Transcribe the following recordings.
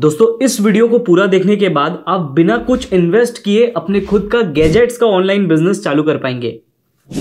दोस्तों इस वीडियो को पूरा देखने के बाद आप बिना कुछ इन्वेस्ट किए अपने खुद का गैजेट्स का ऑनलाइन बिजनेस चालू कर पाएंगे।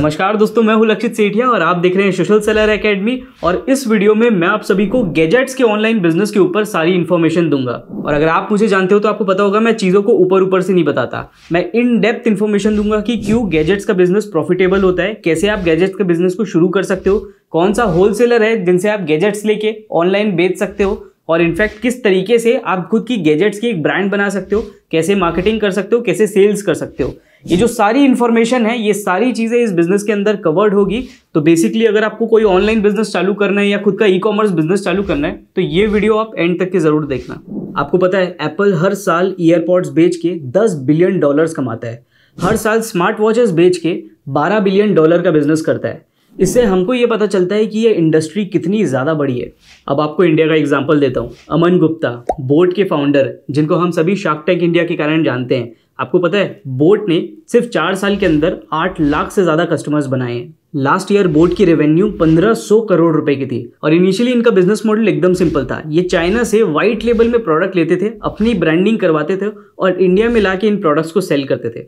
नमस्कार दोस्तों, मैं हूं लक्षित सेठिया और आप देख रहे हैं सोशल सेलर एकेडमी। और इस वीडियो में मैं आप सभी को गैजेट्स के ऑनलाइन बिजनेस के ऊपर सारी इन्फॉर्मेशन दूंगा। और अगर आप मुझे जानते हो तो आपको पता होगा मैं चीज़ों को ऊपर से नहीं बताता, मैं इन डेप्थ इन्फॉर्मेशन दूंगा कि क्यों गैजेट्स का बिजनेस प्रॉफिटेबल होता है, कैसे आप गैजेट्स का बिजनेस को शुरू कर सकते हो, कौन सा होलसेलर है जिनसे आप गैजेट्स लेके ऑनलाइन बेच सकते हो, और इनफैक्ट किस तरीके से आप खुद की गैजेट्स की एक ब्रांड बना सकते हो, कैसे मार्केटिंग कर सकते हो, कैसे सेल्स कर सकते हो। ये जो सारी इन्फॉर्मेशन है, ये सारी चीज़ें इस बिज़नेस के अंदर कवर्ड होगी। तो बेसिकली अगर आपको कोई ऑनलाइन बिजनेस चालू करना है या खुद का ई कॉमर्स बिजनेस चालू करना है तो ये वीडियो आप एंड तक के ज़रूर देखना। आपको पता है एप्पल हर साल ईयरपॉड्स बेच के $10 बिलियन कमाता है, हर साल स्मार्ट वॉचेस बेच के $12 बिलियन का बिजनेस करता है। इससे हमको ये पता चलता है कि ये इंडस्ट्री कितनी ज़्यादा बड़ी है। अब आपको इंडिया का एग्जाम्पल देता हूँ। अमन गुप्ता, बोट के फाउंडर, जिनको हम सभी शार्क टैक इंडिया के कारण जानते हैं। आपको पता है बोट ने सिर्फ 4 साल के अंदर 8 लाख से ज़्यादा कस्टमर्स बनाए हैं। लास्ट ईयर बोट की रेवेन्यू 1500 करोड़ रुपए की थी। और इनिशियली इनका बिजनेस मॉडल एकदम सिंपल था, ये चाइना से वाइट लेबल में प्रोडक्ट लेते थे, अपनी ब्रांडिंग करवाते थे और इंडिया में लाके इन प्रोडक्ट्स को सेल करते थे।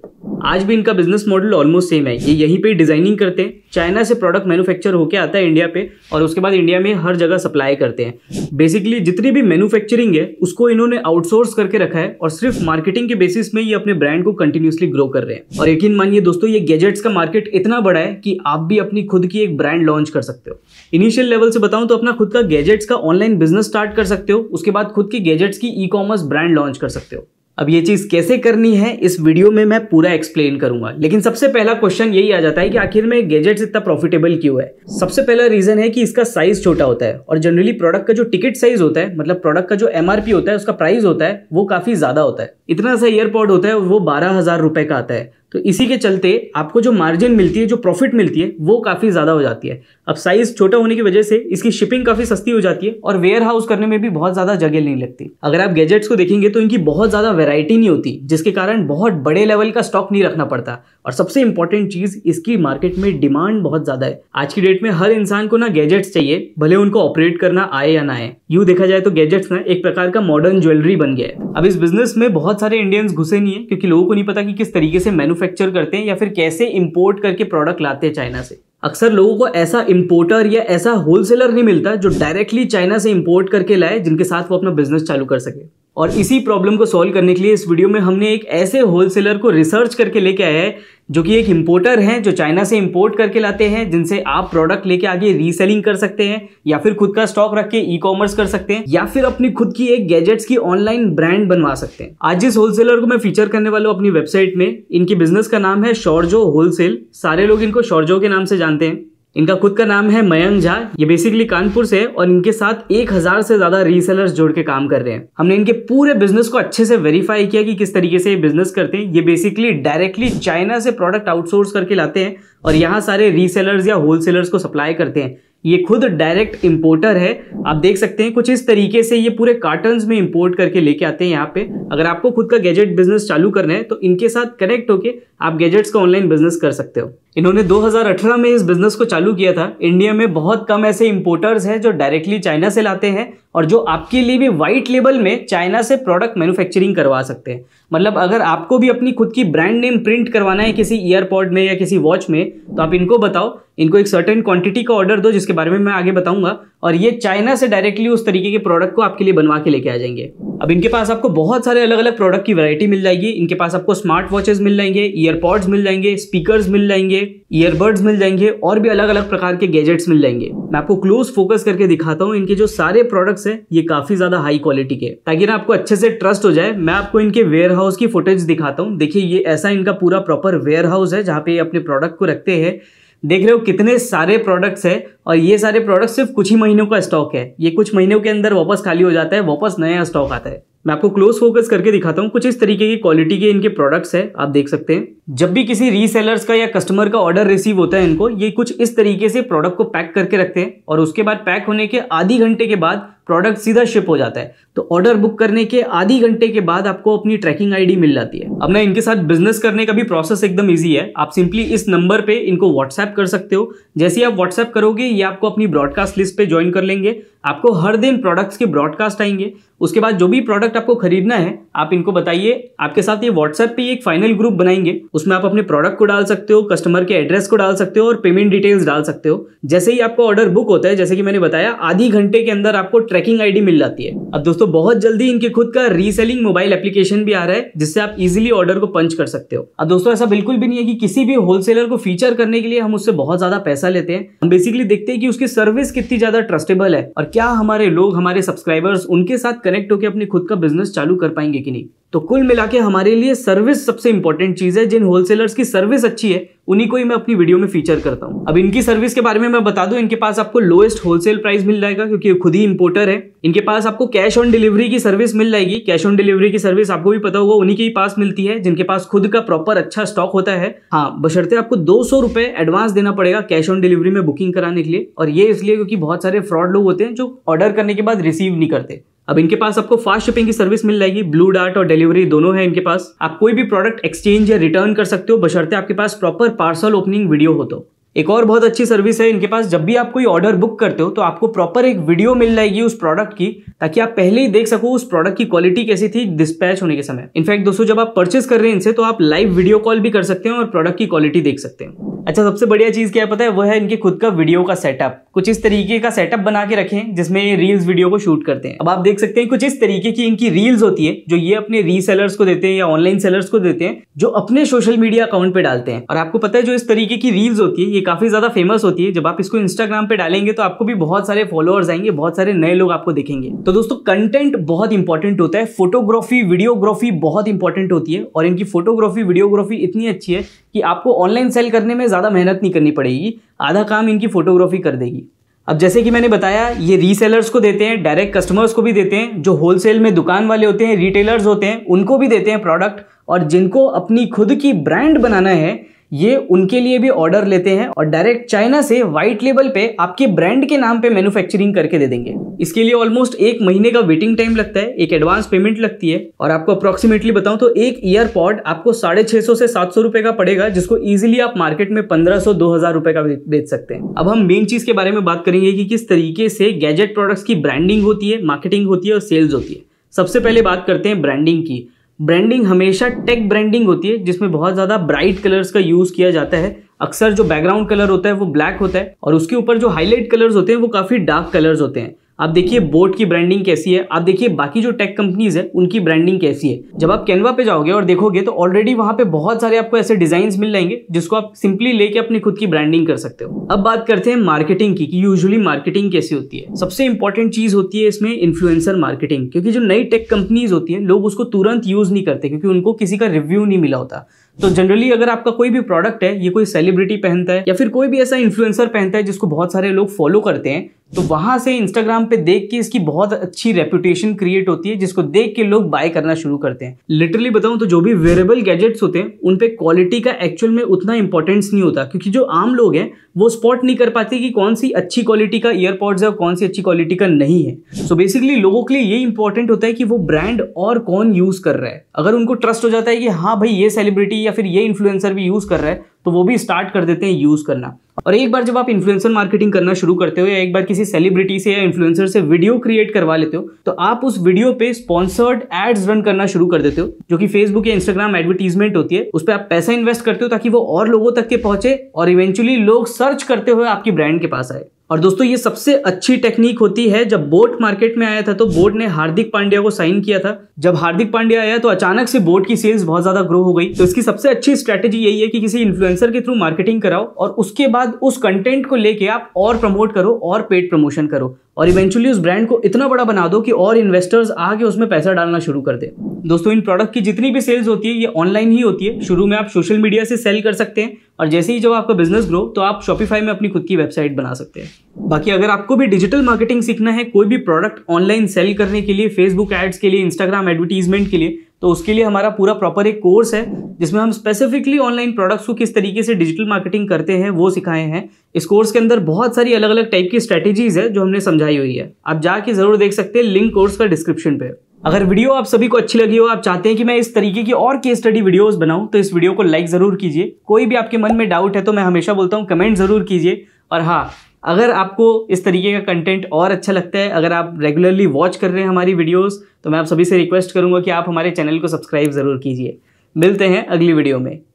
आज भी इनका बिजनेस मॉडल ऑलमोस्ट सेम है, ये यहीं पे डिजाइनिंग करते हैं, चाइना से प्रोडक्ट मैन्युफैक्चर होकर आता है इंडिया पे और उसके बाद इंडिया में हर जगह सप्लाई करते हैं। बेसिकली जितनी भी मैन्युफैक्चरिंग है उसको इन्होंने आउटसोर्स करके रखा है और सिर्फ मार्केटिंग के बेसिस में ये अपने ब्रांड को कंटिन्यूसली ग्रो कर रहे हैं। और यकीन मानिए दोस्तों, ये गैजेट्स का मार्केट इतना बड़ा है कि आप भी अपनी खुद की एक ब्रांड लॉन्च कर सकते हो। इनिशियल लेवल से बताऊं तो अपना खुद का गैजेट्स का ऑनलाइन बिजनेस स्टार्ट कर सकते हो, उसके बाद खुद की गैजेट्स की ई कॉमर्स ब्रांड लॉन्च कर सकते हो। अब ये चीज कैसे करनी है इस वीडियो में मैं पूरा एक्सप्लेन करूंगा। लेकिन सबसे पहला क्वेश्चन यही आ जाता है कि आखिर में गैजेट्स इतना प्रॉफिटेबल क्यों है। सबसे पहला रीजन है कि इसका साइज छोटा होता है और जनरली प्रोडक्ट का जो टिकट साइज होता है, मतलब प्रोडक्ट का जो एमआरपी होता है, उसका प्राइस होता है, वो काफी ज्यादा होता है। इतना सा ईयरपॉड होता है वो 12,000 रुपए का आता है। तो इसी के चलते आपको जो मार्जिन मिलती है, जो प्रॉफिट मिलती है, वो काफ़ी ज़्यादा हो जाती है। अब साइज़ छोटा होने की वजह से इसकी शिपिंग काफ़ी सस्ती हो जाती है और वेयर हाउस करने में भी बहुत ज़्यादा जगह नहीं लगती। अगर आप गैजेट्स को देखेंगे तो इनकी बहुत ज़्यादा वैरायटी नहीं होती, जिसके कारण बहुत बड़े लेवल का स्टॉक नहीं रखना पड़ता। और सबसे इंपॉर्टेंट चीज़, इसकी मार्केट में डिमांड बहुत ज़्यादा है। आज की डेट में हर इंसान को ना गैजेट्स चाहिए, भले उनको ऑपरेट करना आए या ना आए। यूँ देखा जाए तो गैजेट्स ना एक प्रकार का मॉडर्न ज्वेलरी बन गया है। अब इस बिजनेस में बहुत सारे इंडियंस घुसे नहीं है क्योंकि लोगों को नहीं पता कि किस तरीके से मैन्युफैक्चर करते हैं या फिर कैसे इंपोर्ट करके प्रोडक्ट लाते हैं चाइना से। अक्सर लोगों को ऐसा इंपोर्टर या ऐसा होलसेलर नहीं मिलता जो डायरेक्टली चाइना से इंपोर्ट करके लाए, जिनके साथ वो अपना बिजनेस चालू कर सके। और इसी प्रॉब्लम को सॉल्व करने के लिए इस वीडियो में हमने एक ऐसे होलसेलर को रिसर्च करके लेके आया है जो कि एक इंपोर्टर हैं, जो चाइना से इंपोर्ट करके लाते हैं, जिनसे आप प्रोडक्ट लेके आगे रीसेलिंग कर सकते हैं या फिर खुद का स्टॉक रख के ई कॉमर्स कर सकते हैं या फिर अपनी खुद की एक गैजेट्स की ऑनलाइन ब्रांड बनवा सकते हैं। आज जिस होलसेलर को मैं फीचर करने वाला हूँ अपनी वेबसाइट में, इनके बिजनेस का नाम है शोर्जो होलसेल। सारे लोग इनको शोर्जो के नाम से जानते हैं। इनका खुद का नाम है मयंग झा, ये बेसिकली कानपुर से है और इनके साथ 1000 से ज्यादा रीसेलर्स जोड़ के काम कर रहे हैं। हमने इनके पूरे बिजनेस को अच्छे से वेरीफाई किया कि किस तरीके से ये बिजनेस करते हैं। ये बेसिकली डायरेक्टली चाइना से प्रोडक्ट आउटसोर्स करके लाते हैं और यहाँ सारे रीसेलर्स या होलसेलर्स को सप्लाई करते हैं। ये खुद डायरेक्ट इंपोर्टर है। आप देख सकते हैं कुछ इस तरीके से ये पूरे कार्टन्स में इंपोर्ट करके लेके आते हैं यहाँ पे। अगर आपको खुद का गैजेट बिजनेस चालू करना है तो इनके साथ कनेक्ट होके आप गैजेट्स का ऑनलाइन बिजनेस कर सकते हो। इन्होंने 2018 में इस बिजनेस को चालू किया था। इंडिया में बहुत कम ऐसे इंपोर्टर्स हैं जो डायरेक्टली चाइना से लाते हैं और जो आपके लिए भी वाइट लेबल में चाइना से प्रोडक्ट मैन्युफैक्चरिंग करवा सकते हैं। मतलब अगर आपको भी अपनी खुद की ब्रांड नेम प्रिंट करवाना है किसी ईयरपॉड में या किसी वॉच में, तो आप इनको बताओ, इनको एक सर्टेन क्वांटिटी का ऑर्डर दो, जिसके बारे में मैं आगे बताऊंगा, और ये चाइना से डायरेक्टली उस तरीके के प्रोडक्ट को आपके लिए बनवा के लेके आ जाएंगे। अब इनके पास आपको बहुत सारे अलग अलग प्रोडक्ट की वैरायटी मिल जाएगी। इनके पास आपको स्मार्ट वॉचेस मिल जाएंगे, ईयरपॉड्स मिल जाएंगे, स्पीकर्स मिल जाएंगे, ईयरबड्स मिल जाएंगे और भी अलग अलग प्रकार के गैजेट्स मिल जाएंगे। मैं आपको क्लोज फोकस करके दिखाता हूँ। इनके जो सारे प्रोडक्ट्स हैं ये काफी ज्यादा हाई क्वालिटी के, ताकि ना आपको अच्छे से ट्रस्ट हो जाए। मैं आपको इनके वेयर हाउस की फुटेज दिखाता हूँ। देखिए ये ऐसा इनका पूरा प्रॉपर वेयर हाउस है जहाँ पे अपने प्रोडक्ट को रखते हैं। देख रहे हो कितने सारे प्रोडक्ट्स हैं और ये सारे प्रोडक्ट्स सिर्फ कुछ ही महीनों का स्टॉक है। ये कुछ महीनों के अंदर वापस खाली हो जाता है, वापस नया स्टॉक आता है। मैं आपको क्लोज फोकस करके दिखाता हूँ। कुछ इस तरीके की क्वालिटी के इनके प्रोडक्ट्स हैं, आप देख सकते हैं। जब भी किसी रीसेलर्स का या कस्टमर का ऑर्डर रिसीव होता है, इनको ये कुछ इस तरीके से प्रोडक्ट को पैक करके रखते हैं और उसके बाद पैक होने के आधे घंटे के बाद प्रोडक्ट सीधा शिप हो जाता है। तो ऑर्डर बुक करने के आधी घंटे के बाद आपको अपनी ट्रैकिंग आईडी मिल जाती है। अब ना इनके साथ बिजनेस करने का भी प्रोसेस एकदम इजी है। आप सिंपली इस नंबर पे इनको व्हाट्सएप कर सकते हो। जैसे ही आप व्हाट्सएप करोगे ये आपको अपनी ब्रॉडकास्ट लिस्ट पे ज्वाइन कर लेंगे। आपको हर दिन प्रोडक्ट्स के ब्रॉडकास्ट आएंगे। उसके बाद जो भी प्रोडक्ट आपको खरीदना है आप इनको बताइए। आपके साथ ये व्हाट्सएप पे एक फाइनल ग्रुप बनाएंगे, उसमें आप अपने प्रोडक्ट को डाल सकते हो, कस्टमर के एड्रेस को डाल सकते हो और पेमेंट डिटेल्स डाल सकते हो। जैसे ही आपको ऑर्डर बुक होता है, जैसे कि मैंने बताया, आधी घंटे के अंदर आपको ट्रैकिंग आईडी मिल जाती है। अब दोस्तों बहुत जल्दी इनके खुद का रीसेलिंग मोबाइल एप्लीकेशन भी आ रहा है जिससे आप इजीली ऑर्डर को पंच कर सकते हो। अब दोस्तों ऐसा बिल्कुल भी नहीं है कि किसी भी होलसेलर को फीचर करने के लिए हम उससे बहुत ज्यादा पैसा लेते हैं। हम बेसिकली देखते हैं कि उसकी सर्विस कितनी ज्यादा ट्रस्टेबल है और क्या हमारे लोग, हमारे सब्सक्राइबर्स उनके साथ कनेक्ट होकर अपने खुद का बिजनेस चालू कर पाएंगे कि नहीं। तो कुल मिला के हमारे लिए सर्विस सबसे इंपॉर्टेंट चीज है। जिन होलसेलर्स की सर्विस अच्छी है उन्हीं को ही मैं अपनी वीडियो में फीचर करता हूं। अब इनकी सर्विस के बारे में मैं बता दूं, इनके पास आपको लोएस्ट होलसेल प्राइस मिल जाएगा क्योंकि ये खुद ही इंपोर्टर है। इनके पास आपको कैश ऑन डिलीवरी की सर्विस मिल जाएगी। कैश ऑन डिलीवरी की सर्विस आपको भी पता होगा उन्हीं के ही पास मिलती है जिनके पास खुद का प्रॉपर अच्छा स्टॉक होता है। हाँ, बशर्ते आपको 200 रुपए एडवांस देना पड़ेगा कैश ऑन डिलीवरी में बुकिंग कराने के लिए, और ये इसलिए क्योंकि बहुत सारे फ्रॉड लोग होते हैं जो ऑर्डर करने के बाद रिसीव नहीं करते। अब इनके पास आपको फास्ट शिपिंग की सर्विस मिल जाएगी। ब्लू डार्ट और डिलीवरी दोनों है इनके पास। आप कोई भी प्रोडक्ट एक्सचेंज या रिटर्न कर सकते हो बशर्ते आपके पास प्रॉपर पार्सल ओपनिंग वीडियो हो। तो एक और बहुत अच्छी सर्विस है इनके पास, जब भी आप कोई ऑर्डर बुक करते हो तो आपको प्रॉपर एक वीडियो मिल जाएगी उस प्रोडक्ट की, ताकि आप पहले ही देख सको उस प्रोडक्ट की क्वालिटी कैसी थी डिस्पैच होने के समय। इनफैक्ट दोस्तों जब आप परचेस कर रहे हैं इनसे तो आप लाइव वीडियो कॉल भी कर सकते हैं और प्रोडक्ट की क्वालिटी देख सकते हैं। अच्छा, सबसे बढ़िया चीज क्या पता है? वो है इनके खुद का वीडियो का सेटअप। कुछ इस तरीके का सेटअप बना के रखें जिसमें ये रील्स वीडियो को शूट करते हैं। अब आप देख सकते हैं कुछ इस तरीके की इनकी रील्स होती है जो ये अपने रीसेलर्स को देते हैं या ऑनलाइन सेलर्स को देते हैं जो अपने सोशल मीडिया अकाउंट पे डालते हैं। और आपको पता है जो इस तरीके की रील्स होती है ये काफी ज्यादा फेमस होती है। जब आप इसको इंस्टाग्राम पे डालेंगे तो आपको भी बहुत सारे फॉलोअर्स आएंगे, बहुत सारे नए लोग आपको देखेंगे। तो दोस्तों कंटेंट बहुत इंपॉर्टेंट होता है, फोटोग्राफी वीडियोग्राफी बहुत इंपॉर्टेंट होती है। और इनकी फोटोग्राफी वीडियोग्राफी इतनी अच्छी है कि आपको ऑनलाइन सेल करने में ज्यादा मेहनत नहीं करनी पड़ेगी, आधा काम इनकी फोटोग्राफी कर देगी। अब जैसे कि मैंने बताया ये रीसेलर्स को देते हैं, डायरेक्ट कस्टमर्स को भी देते हैं, जो होलसेल में दुकान वाले होते हैं, रिटेलर्स होते हैं उनको भी देते हैं प्रोडक्ट, और जिनको अपनी खुद की ब्रांड बनाना है ये उनके लिए भी ऑर्डर लेते हैं और डायरेक्ट चाइना से वाइट लेबल पे आपके ब्रांड के नाम पे मैन्युफैक्चरिंग करके दे देंगे। इसके लिए ऑलमोस्ट 1 महीने का वेटिंग टाइम लगता है, एक एडवांस पेमेंट लगती है। और आपको अप्रोक्सीमेटली बताऊं तो एक ईयरपॉड आपको 650 से 700 रुपए का पड़ेगा जिसको इजिली आप मार्केट में 1500-2000 रुपए का बेच सकते हैं। अब हम मेन चीज के बारे में बात करेंगे कि किस तरीके से गैजेट प्रोडक्ट्स की ब्रांडिंग होती है, मार्केटिंग होती है और सेल्स होती है। सबसे पहले बात करते हैं ब्रांडिंग की। ब्रांडिंग हमेशा टेक ब्रांडिंग होती है जिसमें बहुत ज़्यादा ब्राइट कलर्स का यूज़ किया जाता है। अक्सर जो बैकग्राउंड कलर होता है वो ब्लैक होता है और उसके ऊपर जो हाईलाइट कलर्स होते हैं वो काफ़ी डार्क कलर्स होते हैं। आप देखिए बोट की ब्रांडिंग कैसी है, आप देखिए बाकी जो टेक कंपनीज है उनकी ब्रांडिंग कैसी है। जब आप कैनवा पे जाओगे और देखोगे तो ऑलरेडी वहाँ पे बहुत सारे आपको ऐसे डिजाइन मिल जाएंगे जिसको आप सिंपली लेके अपनी खुद की ब्रांडिंग कर सकते हो। अब बात करते हैं मार्केटिंग की कि यूजुअली मार्केटिंग कैसी होती है। सबसे इंपॉर्टेंट चीज होती है इसमें इन्फ्लुएंसर मार्केटिंग, क्योंकि जो नई टेक कंपनीज होती है लोग उसको तुरंत यूज नहीं करते क्योंकि उनको किसी का रिव्यू नहीं मिला होता। तो जनरली अगर आपका कोई भी प्रोडक्ट है ये कोई सेलिब्रिटी पहनता है या फिर कोई भी ऐसा इन्फ्लुएंसर पहनता है जिसको बहुत सारे लोग फॉलो करते हैं तो वहां से इंस्टाग्राम पे देख के इसकी बहुत अच्छी रेपुटेशन क्रिएट होती है जिसको देख के लोग बाय करना शुरू करते हैं। लिटरली बताऊं तो जो भी वेरेबल गैजेट्स होते हैं उन पे क्वालिटी का एक्चुअल में उतना इंपॉर्टेंस नहीं होता क्योंकि जो आम लोग हैं वो स्पॉट नहीं कर पाते कि कौन सी अच्छी क्वालिटी का ईयरपॉड्स है और कौन सी अच्छी क्वालिटी का नहीं है। सो बेसिकली लोगों के लिए ये इंपॉर्टेंट होता है कि वो ब्रांड और कौन यूज कर रहा है। अगर उनको ट्रस्ट हो जाता है कि हाँ भाई ये सेलिब्रिटी या फिर ये इन्फ्लुएंसर भी यूज कर रहा है तो वो भी स्टार्ट कर देते हैं यूज करना। और एक बार जब आप इन्फ्लुएंसर मार्केटिंग करना शुरू करते हो या एक बार किसी सेलिब्रिटी से या इन्फ्लुएंसर से वीडियो क्रिएट करवा लेते हो तो आप उस वीडियो पे स्पॉन्सर्ड एड्स रन करना शुरू कर देते हो जो कि फेसबुक या इंस्टाग्राम एडवर्टीजमेंट होती है। उस पर आप पैसा इन्वेस्ट करते हो ताकि वो और लोगों तक के पहुंचे और इवेंचुअली लोग सर्च करते हुए आपकी ब्रांड के पास आए। और दोस्तों ये सबसे अच्छी टेक्निक होती है। जब बोट मार्केट में आया था तो बोट ने हार्दिक पांड्या को साइन किया था। जब हार्दिक पांड्या आया तो अचानक से बोट की सेल्स बहुत ज्यादा ग्रो हो गई। तो इसकी सबसे अच्छी स्ट्रेटेजी यही है कि किसी इन्फ्लुएंसर के थ्रू मार्केटिंग कराओ और उसके बाद उस कंटेंट को लेके आप और प्रमोट करो और पेड प्रमोशन करो और इवेंचुअली उस ब्रांड को इतना बड़ा बना दो कि और इन्वेस्टर्स आके उसमें पैसा डालना शुरू कर दे। दोस्तों इन प्रोडक्ट की जितनी भी सेल्स होती है ये ऑनलाइन ही होती है। शुरू में आप सोशल मीडिया से सेल कर सकते हैं और जैसे ही जब आपका बिजनेस ग्रो तो आप शॉपिफाई में अपनी खुद की वेबसाइट बना सकते हैं। बाकी अगर आपको भी डिजिटल मार्केटिंग सीखना है, कोई भी प्रोडक्ट ऑनलाइन सेल करने के लिए, फेसबुक एड्स के लिए, इंस्टाग्राम एडवर्टीजमेंट के लिए, तो उसके लिए हमारा पूरा प्रॉपर एक कोर्स है जिसमें हम स्पेसिफिकली ऑनलाइन प्रोडक्ट्स को किस तरीके से डिजिटल मार्केटिंग करते हैं वो सिखाए हैं। इस कोर्स के अंदर बहुत सारी अलग अलग टाइप की स्ट्रैटेजीज है जो हमने समझाई हुई है, आप जाके जरूर देख सकते हैं, लिंक कोर्स का डिस्क्रिप्शन पे। अगर वीडियो आप सभी को अच्छी लगी हो, आप चाहते हैं कि मैं इस तरीके की और केस स्टडी वीडियोस बनाऊं, तो इस वीडियो को लाइक ज़रूर कीजिए। कोई भी आपके मन में डाउट है तो मैं हमेशा बोलता हूं कमेंट ज़रूर कीजिए। और हाँ, अगर आपको इस तरीके का कंटेंट और अच्छा लगता है, अगर आप रेगुलरली वॉच कर रहे हैं हमारी वीडियोज़, तो मैं आप सभी से रिक्वेस्ट करूँगा कि आप हमारे चैनल को सब्सक्राइब ज़रूर कीजिए। मिलते हैं अगली वीडियो में।